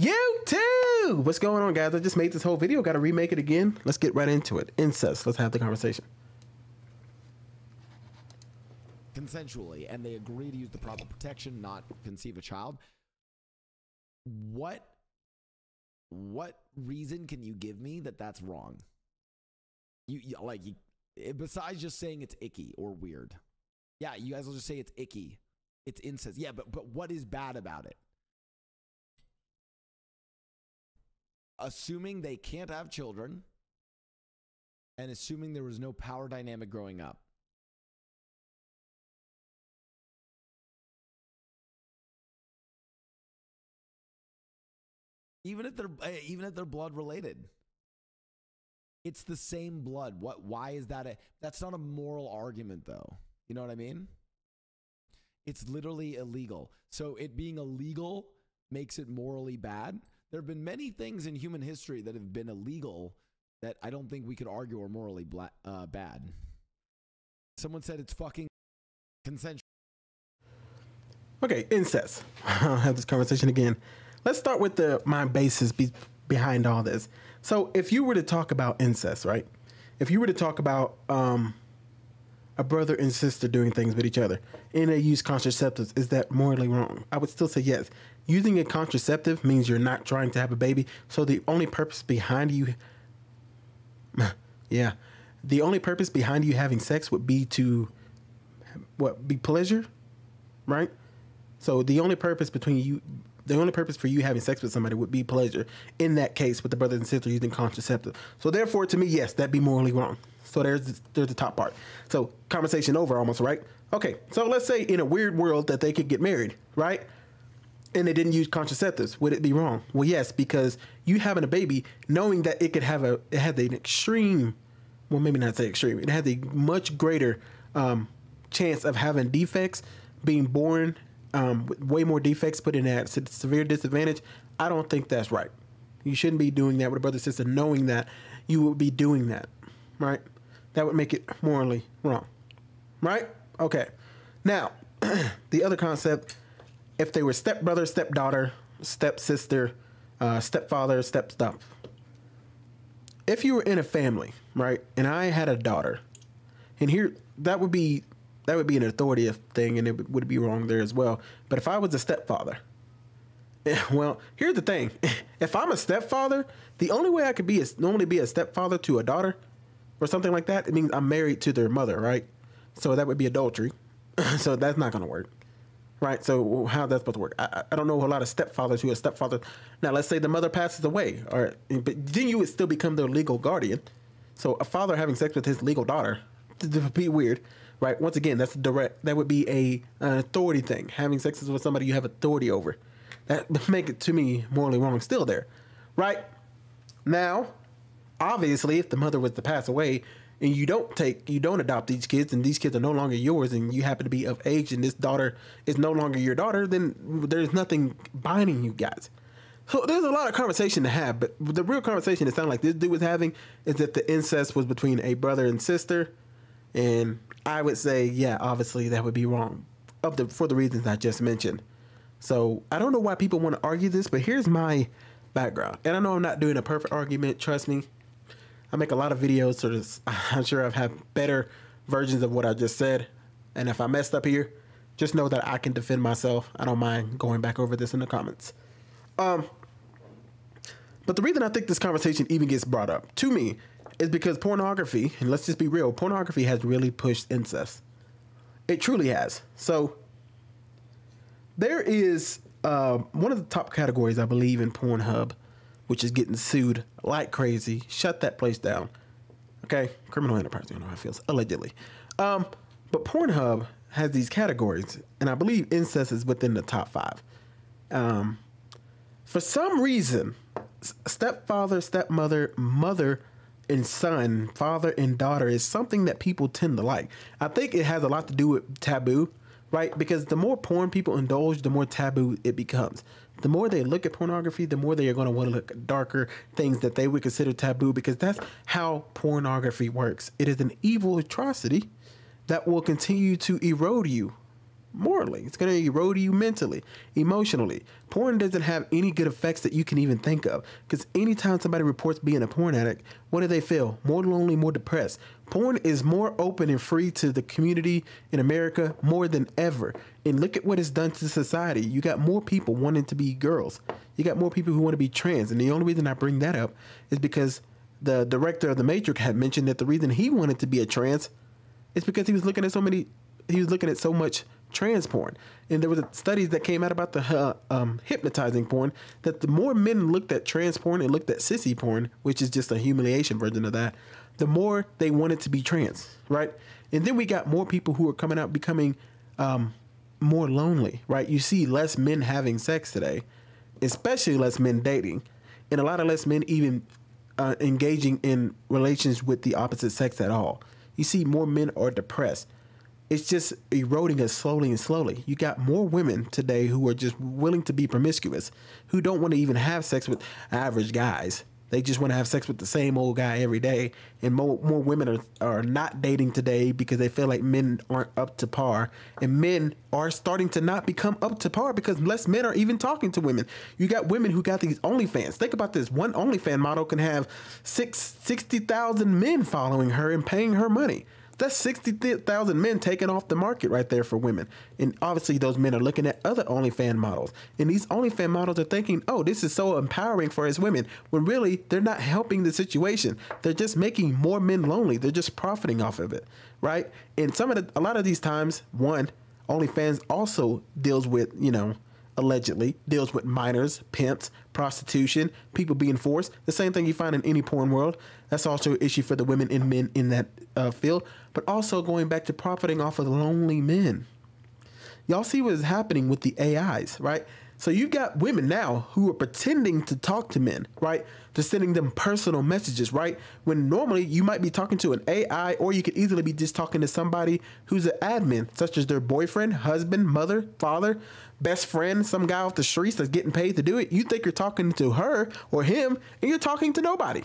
You too! What's going on, guys? I just made this whole video. Gotta remake it again. Let's get right into it. Incest. Let's have the conversation. Consensually, and they agree to use the proper protection, not conceive a child. What reason can you give me that that's wrong? You, besides just saying it's icky or weird. Yeah, you guys will just say it's icky. It's incest. Yeah, but what is bad about it? Assuming they can't have children and assuming there was no power dynamic growing up. Even if they're blood related, it's the same blood. Why is that? That's not a moral argument, though. You know what I mean? It's literally illegal. So it being illegal makes it morally bad. There have been many things in human history that have been illegal that I don't think we could argue are morally bad. Someone said it's fucking consensual. Okay, incest. I'll have this conversation again. Let's start with my basis behind all this. So if you were to talk about incest, right? If you were to talk about a brother and sister doing things with each other and they use contraceptives, is that morally wrong? I would still say yes. Using a contraceptive means you're not trying to have a baby. So the only purpose behind you, the only purpose behind you having sex would be to, be pleasure, right? So the only purpose the only purpose for you having sex with somebody would be pleasure. In that case, with the brother and sister using contraceptive. So therefore, to me, yes, that'd be morally wrong. So there's the top part. So conversation over almost, right? Okay, so let's say in a weird world that they could get married, right? And they didn't use contraceptives. Would it be wrong? Well, yes, because you having a baby, knowing that it could have it had an extreme, well, maybe not say extreme, it had a much greater chance of having defects, being born, with way more defects, put in at severe disadvantage. I don't think that's right. You shouldn't be doing that with a brother or sister, knowing that you would be doing that, right? That would make it morally wrong, right? Okay. Now, the other concept, if they were stepbrother, stepdaughter, stepsister, stepfather, stepstuff. If you were in a family, right, and I had a daughter, and here, that would be an authoritative thing, and it would be wrong there as well. But if I was a stepfather, well, here's the thing. If I'm a stepfather, the only way I could be normally be a stepfather to a daughter or something like that, it means I'm married to their mother, right? So that would be adultery. So that's not going to work, right? So how that's supposed to work? I don't know a lot of stepfathers who are stepfathers. Now, let's say the mother passes away, or, but then you would still become their legal guardian. So a father having sex with his legal daughter, it would be weird. Right. Once again, that's direct. That would be an authority thing. Having sex with somebody you have authority over, that would make it to me morally wrong. Still there, right? Now, obviously, if the mother was to pass away and you don't adopt these kids, and these kids are no longer yours, and you happen to be of age, and this daughter is no longer your daughter, then there's nothing binding you guys. So there's a lot of conversation to have, but the real conversation it sounded like this dude was having is that the incest was between a brother and sister. And I would say, yeah, obviously that would be wrong for the reasons I just mentioned. So I don't know why people want to argue this, but here's my background. And I know I'm not doing a perfect argument. Trust me. I make a lot of videos. So I'm sure I've had better versions of what I just said. And if I messed up here, just know that I can defend myself. I don't mind going back over this in the comments. But the reason I think this conversation even gets brought up to me is because pornography, and let's just be real, pornography has really pushed incest. It truly has. So there is one of the top categories, I believe, in Pornhub, which is getting sued like crazy. Shut that place down. Okay? Criminal enterprise. I don't know how it feels. Allegedly. But Pornhub has these categories, and I believe incest is within the top 5. For some reason, stepfather, stepmother, mother, and son, father and daughter is something that people tend to like. I think it has a lot to do with taboo, right? Because the more porn people indulge, the more taboo it becomes. The more they look at pornography, the more they are going to want to look at darker things that they would consider taboo, because that's how pornography works. It is an evil atrocity that will continue to erode you morally. It's going to erode you mentally, emotionally. Porn doesn't have any good effects that you can even think of, because anytime somebody reports being a porn addict, what do they feel? More lonely, more depressed. Porn is more open and free to the community in America more than ever. And look at what it's done to society. You got more people wanting to be girls. You got more people who want to be trans. And the only reason I bring that up is because the director of The Matrix had mentioned that the reason he wanted to be a trans is because he was looking at so much trans porn. And there was studies that came out about the hypnotizing porn, that the more men looked at trans porn and looked at sissy porn, which is just a humiliation version of that, the more they wanted to be trans, right? And then we got more people who are coming out becoming more lonely, right? You see less men having sex today, especially less men dating, and a lot of less men even engaging in relations with the opposite sex at all. You see more men are depressed. It's just eroding us slowly and slowly. You got more women today who are just willing to be promiscuous, who don't want to even have sex with average guys. They just want to have sex with the same old guy every day. And more women are not dating today because they feel like men aren't up to par. And men are starting to not become up to par because less men are even talking to women. You got women who got these OnlyFans. Think about this. One OnlyFans model can have 60,000 men following her and paying her money. That's 60,000 men taken off the market right there for women. And obviously those men are looking at other OnlyFans models. And these OnlyFans models are thinking, oh, this is so empowering for us women, when really they're not helping the situation. They're just making more men lonely. They're just profiting off of it, right? And a lot of these times, one, OnlyFans also deals with, allegedly deals with minors, pimps, prostitution, people being forced. The same thing you find in any porn world. That's also an issue for the women and men in that field. But also going back to profiting off of the lonely men. Y'all see what is happening with the AIs, right? So you've got women now who are pretending to talk to men, right? They're sending them personal messages, right? When normally you might be talking to an AI, or you could easily be just talking to somebody who's an admin, such as their boyfriend, husband, mother, father, best friend, some guy off the streets that's getting paid to do it. You think you're talking to her or him, and you're talking to nobody.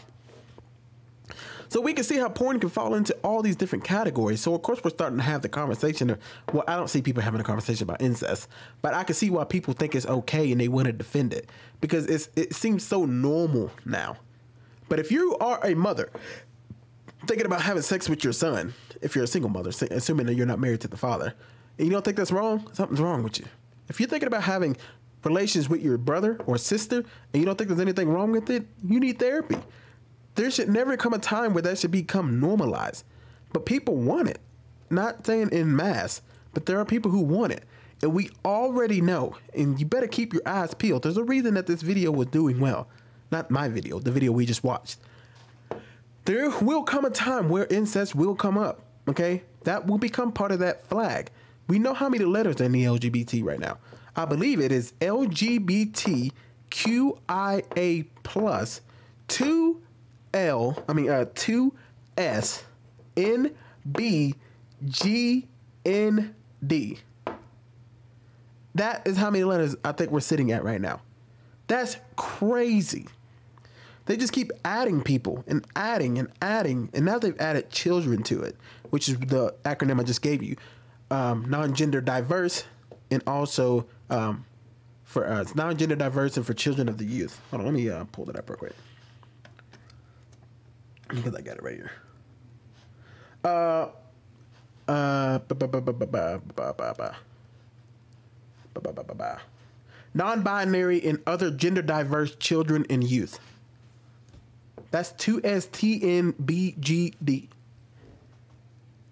So we can see how porn can fall into all these different categories. So, of course, we're starting to have the conversation. Well, I don't see people having a conversation about incest, but I can see why people think it's okay and they want to defend it, because it seems so normal now. But if you are a mother thinking about having sex with your son, if you're a single mother, assuming that you're not married to the father, and you don't think that's wrong, something's wrong with you. If you're thinking about having relations with your brother or sister and you don't think there's anything wrong with it, you need therapy. There should never come a time where that should become normalized. But people want it. Not saying in mass, but there are people who want it. And we already know, and you better keep your eyes peeled. There's a reason that this video was doing well. Not my video, the video we just watched. There will come a time where incest will come up, okay? That will become part of that flag. We know how many letters are in the LGBT right now. I believe it is LGBTQIA plus 2SNBGND. That is how many letters I think we're sitting at right now. That's crazy. They just keep adding people and adding and adding. And now they've added children to it, which is the acronym I just gave you. Non-gender diverse, and also for it's non-gender diverse and for children of the youth. Hold on, let me pull that up real quick, because I got it right here. Non-binary and other gender diverse children and youth. That's 2STNBGD.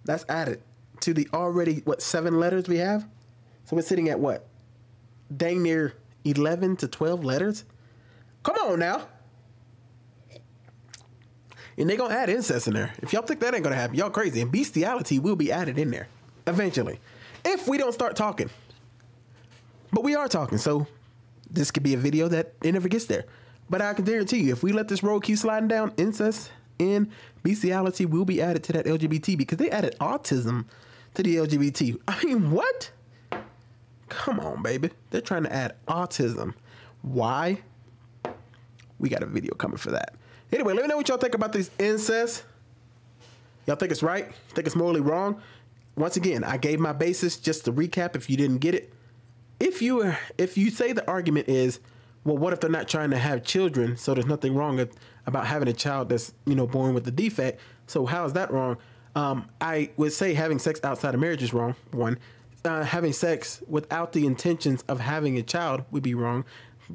That's added to the already, what, 7 letters we have? So we're sitting at what? Dang near 11 to 12 letters? Come on now. And they're going to add incest in there. If y'all think that ain't going to happen, y'all crazy. And bestiality will be added in there eventually, if we don't start talking. But we are talking, so this could be a video that it never gets there. But I can guarantee you, if we let this road keep sliding down, incest and bestiality will be added to that LGBT, because they added autism to the LGBT. I mean, what? Come on, baby. They're trying to add autism. Why? We got a video coming for that. Anyway, let me know what y'all think about this incest. Y'all think it's right? Think it's morally wrong? once again, I gave my basis just to recap if you didn't get it. If you say the argument is, well, what if they're not trying to have children? So there's nothing wrong about having a child that's, you know, born with a defect. So how is that wrong? I would say having sex outside of marriage is wrong. One, having sex without the intentions of having a child would be wrong,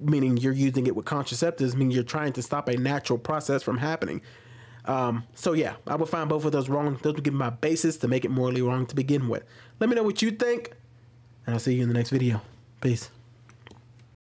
meaning you're using it with contraceptives, meaning you're trying to stop a natural process from happening. So yeah, I would find both of those wrong. Those would give me my basis to make it morally wrong to begin with. Let me know what you think, and I'll see you in the next video. Peace.